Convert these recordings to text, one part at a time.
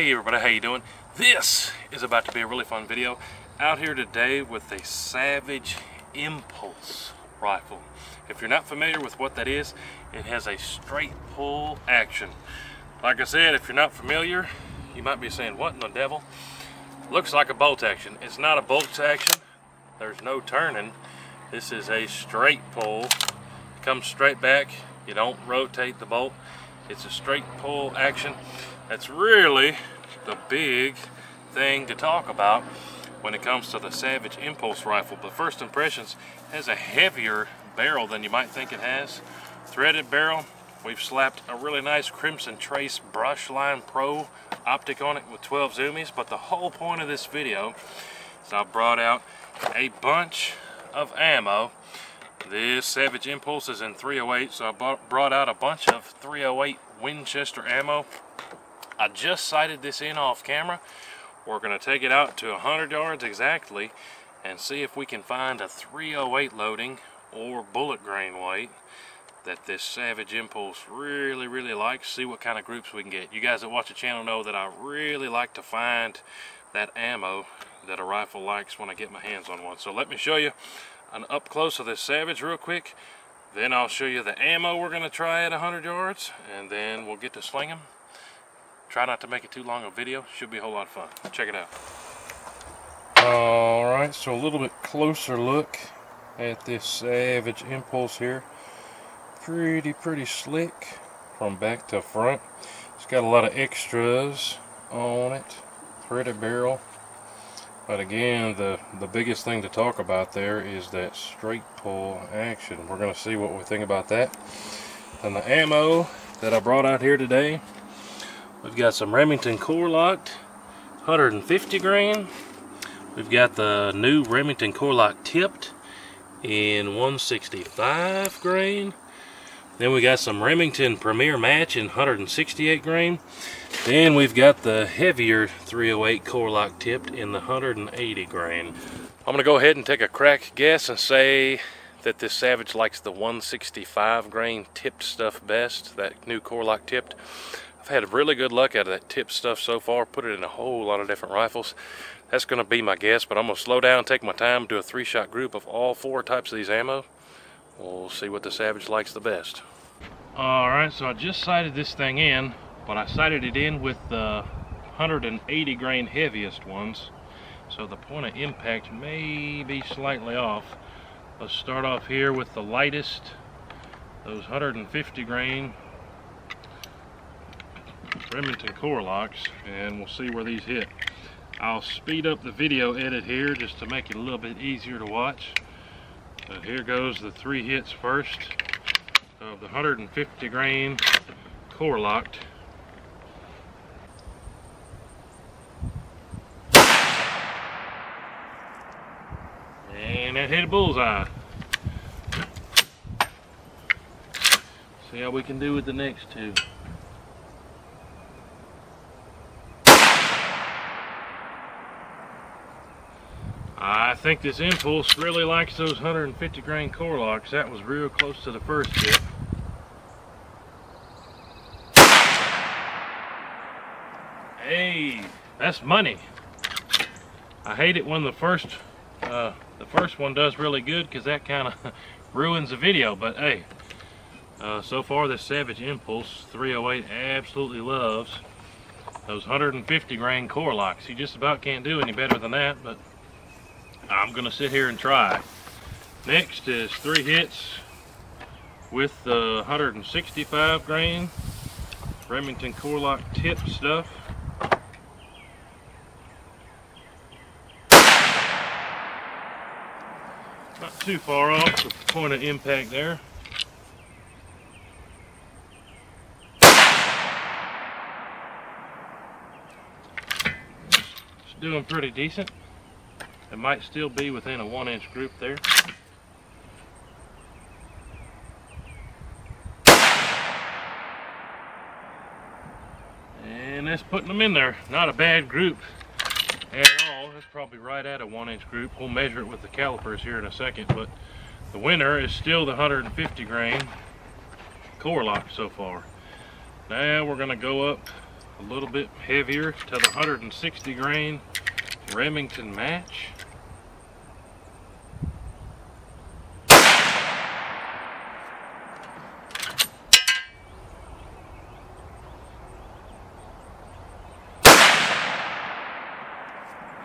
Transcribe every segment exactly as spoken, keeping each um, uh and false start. Hey everybody, how you doing? This is about to be a really fun video. Out here today with a Savage Impulse rifle. If you're not familiar with what that is, it has a straight pull action. Like I said, if you're not familiar, you might be saying, what in the devil? Looks like a bolt action. It's not a bolt action. There's no turning. This is a straight pull. It comes straight back. You don't rotate the bolt. It's a straight pull action. That's really the big thing to talk about when it comes to the Savage Impulse rifle. But first impressions, it has a heavier barrel than you might think it has. Threaded barrel. We've slapped a really nice Crimson Trace Brushline Pro optic on it with twelve zoomies. But the whole point of this video is I brought out a bunch of ammo. This Savage Impulse is in three oh eight, so I brought out a bunch of three oh eight Winchester ammo. I just sighted this in off camera. We're going to take it out to one hundred yards exactly and see if we can find a three oh eight loading or bullet grain weight that this Savage Impulse really, really likes. See what kind of groups we can get. You guys that watch the channel know that I really like to find that ammo that a rifle likes when I get my hands on one. So let me show you an up close of this Savage real quick. Then I'll show you the ammo we're going to try at one hundred yards, and then we'll get to sling them. Try not to make it too long a video. Should be a whole lot of fun. Check it out. All right, so a little bit closer look at this Savage Impulse here. Pretty, pretty slick from back to front. It's got a lot of extras on it. Threaded barrel. But again, the, the biggest thing to talk about there is that straight pull action. We're going to see what we think about that. And the ammo that I brought out here today, we've got some Remington Core-Lokt, one hundred fifty grain. We've got the new Remington Core-Lokt tipped in one sixty-five grain. Then we got some Remington Premier Match in one sixty-eight grain. Then we've got the heavier three oh eight Core-Lokt tipped in the one eighty grain. I'm gonna go ahead and take a crack guess and say that this Savage likes the one sixty-five grain tipped stuff best, that new Core-Lokt tipped. I've had really good luck out of that tip stuff so far. Put it in a whole lot of different rifles. That's going to be my guess, but I'm going to slow down, take my time, do a three-shot group of all four types of these ammo. We'll see what the Savage likes the best. All right, so I just sighted this thing in, but I sighted it in with the one eighty grain heaviest ones, so the point of impact may be slightly off. Let's start off here with the lightest, those one fifty grain Remington Core-Lokts, and we'll see where these hit. I'll speed up the video edit here just to make it a little bit easier to watch. So here goes the three hits first of the one fifty grain Core-Lokt. And that hit a bullseye. See how we can do with the next two. I think this Impulse really likes those one fifty grain Core-Lokts. That was real close to the first hit. Hey, that's money. I hate it when the first uh, the first one does really good, because that kind of ruins the video. But hey, uh, so far this Savage Impulse three oh eight absolutely loves those one fifty grain Core-Lokts. You just about can't do any better than that, but I'm gonna sit here and try. Next is three hits with the one sixty-five grain Remington Core-Lokt tip stuff. Not too far off the point of impact there. It's doing pretty decent. It might still be within a one-inch group there. And that's putting them in there. Not a bad group at all. That's probably right at a one-inch group. We'll measure it with the calipers here in a second, but the winner is still the one fifty grain Core-Lokt so far. Now we're gonna go up a little bit heavier to the one hundred sixty grain Remington Match.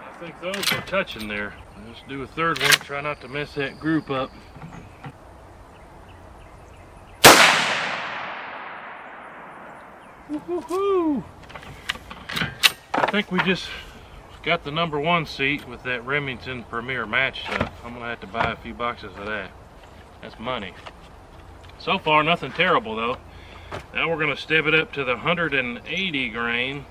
I think those are touching there. Let's do a third one, try not to mess that group up. Woohoo! I think we just got the number one seat with that Remington Premier Match stuff. I'm gonna have to buy a few boxes of that. That's money. So far, nothing terrible though. Now we're gonna step it up to the one hundred eighty grain.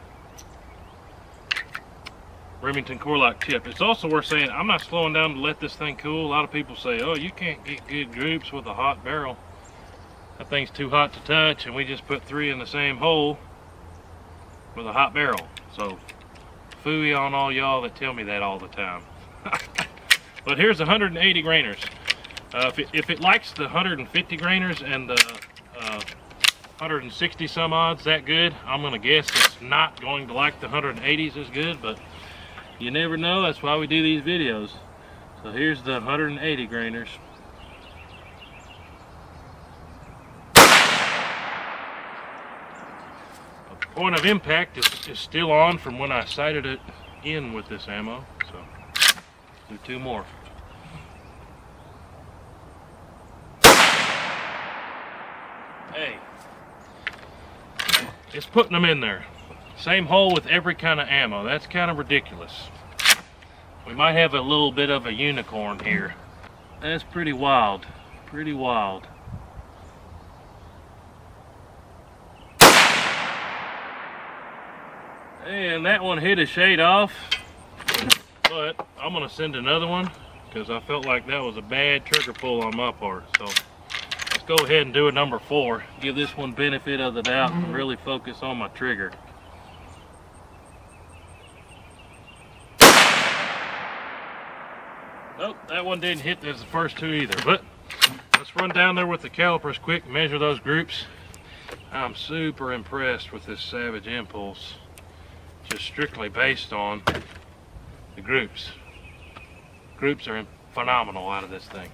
Remington Core-Lokt tip. It's also worth saying I'm not slowing down to let this thing cool. A lot of people say, oh, you can't get good groups with a hot barrel. That thing's too hot to touch, and we just put three in the same hole with a hot barrel. So phooey on all y'all that tell me that all the time. But here's the one hundred eighty grainers. Uh, if, it, if it likes the one hundred fifty grainers and the uh, one hundred sixty some odds that good, I'm gonna guess it's not going to like the one hundred eighties as good, but you never know, that's why we do these videos. So here's the one hundred eighty grainers. The point of impact is, is still on from when I sighted it in with this ammo. So, do two more. Hey, it's putting them in there. Same hole with every kind of ammo. That's kind of ridiculous. We might have a little bit of a unicorn here. That's pretty wild. Pretty wild. And that one hit a shade off. But I'm going to send another one because I felt like that was a bad trigger pull on my part. So let's go ahead and do a number four. Give this one benefit of the doubt and really focus on my trigger. Nope, that one didn't hit as the first two either, but let's run down there with the calipers quick and measure those groups. I'm super impressed with this Savage Impulse, just strictly based on the groups. Groups are phenomenal out of this thing.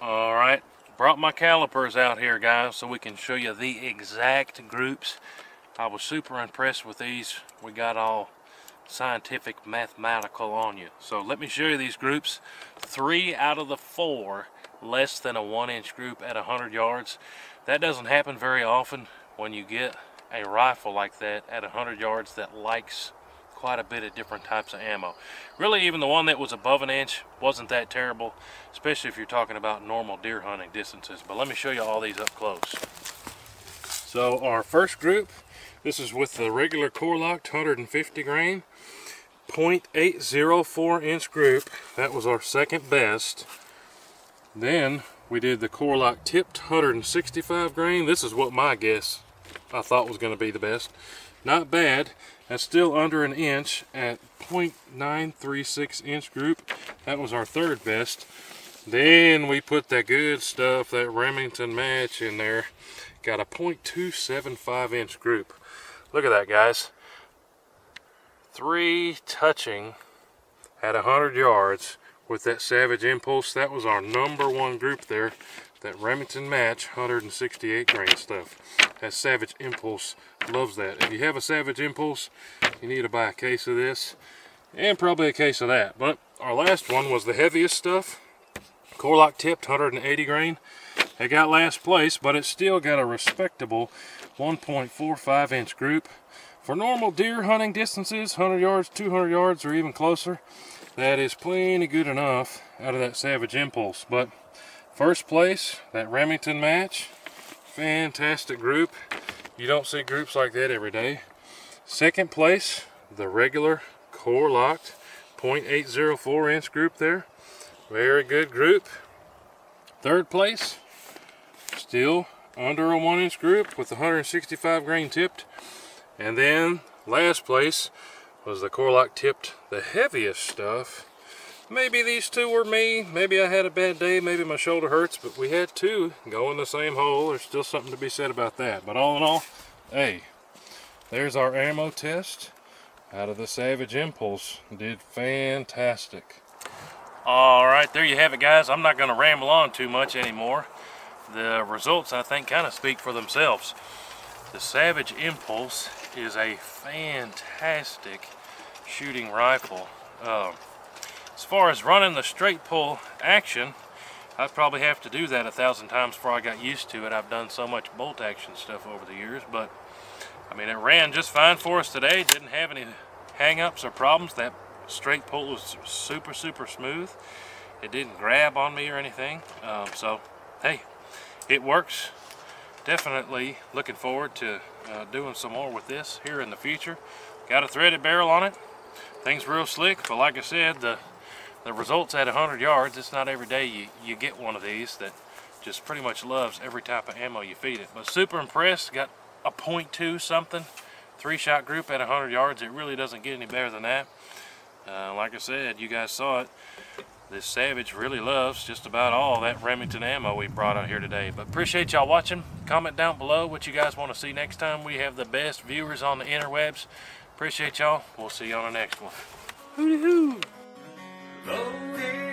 All right, brought my calipers out here, guys, so we can show you the exact groups. I was super impressed with these. We got all scientific mathematical on you. So let me show you these groups. Three out of the four less than a one inch group at one hundred yards. That doesn't happen very often when you get a rifle like that at one hundred yards that likes quite a bit of different types of ammo. Really, even the one that was above an inch wasn't that terrible, especially if you're talking about normal deer hunting distances. But let me show you all these up close. So our first group, this is with the regular Core-Lokt one hundred fifty grain, point eight oh four inch group. That was our second best. Then we did the Core-Lokt tipped one hundred sixty-five grain. This is what my guess I thought was going to be the best. Not bad. That's still under an inch at point nine three six inch group. That was our third best. Then we put that good stuff, that Remington Match, in there. Got a point two seven five inch group. Look at that, guys. Three touching at one hundred yards with that Savage Impulse. That was our number one group there. That Remington Match, one hundred sixty-eight grain stuff. That Savage Impulse loves that. If you have a Savage Impulse, you need to buy a case of this and probably a case of that. But our last one was the heaviest stuff. Core-Lokt tipped one hundred eighty grain. It got last place, but it still got a respectable one point four five inch group. For normal deer hunting distances, one hundred yards, two hundred yards, or even closer, that is plenty good enough out of that Savage Impulse. But first place, that Remington Match, fantastic group. You don't see groups like that every day. Second place, the regular Core-Lokt point eight oh four inch group there. Very good group. Third place, still under a one inch group with one hundred sixty-five grain tipped. And then last place was the Core-Lokt tipped, the heaviest stuff. Maybe these two were me, maybe I had a bad day, maybe my shoulder hurts, but we had two go in the same hole. There's still something to be said about that. But all in all, hey, there's our ammo test out of the Savage Impulse. Did fantastic. All right, there you have it, guys. I'm not going to ramble on too much anymore. The results, I think, kind of speak for themselves. The Savage Impulse is a fantastic shooting rifle. Uh, as far as running the straight pull action, I'd probably have to do that a thousand times before I got used to it. I've done so much bolt action stuff over the years, but I mean, it ran just fine for us today. Didn't have any hang-ups or problems. That straight pull was super, super smooth. It didn't grab on me or anything. Um, so, hey, it works. Definitely looking forward to uh, doing some more with this here in the future. Got a threaded barrel on it. Thing's real slick, but like I said, the the results at one hundred yards, it's not every day you, you get one of these that just pretty much loves every type of ammo you feed it. But super impressed. Got a point two something, three-shot group at one hundred yards. It really doesn't get any better than that. Uh, like I said, you guys saw it. This Savage really loves just about all that Remington ammo we brought out here today. But appreciate y'all watching. Comment down below what you guys want to see next time. We have the best viewers on the interwebs. Appreciate y'all. We'll see you on the next one. Hooty hoo.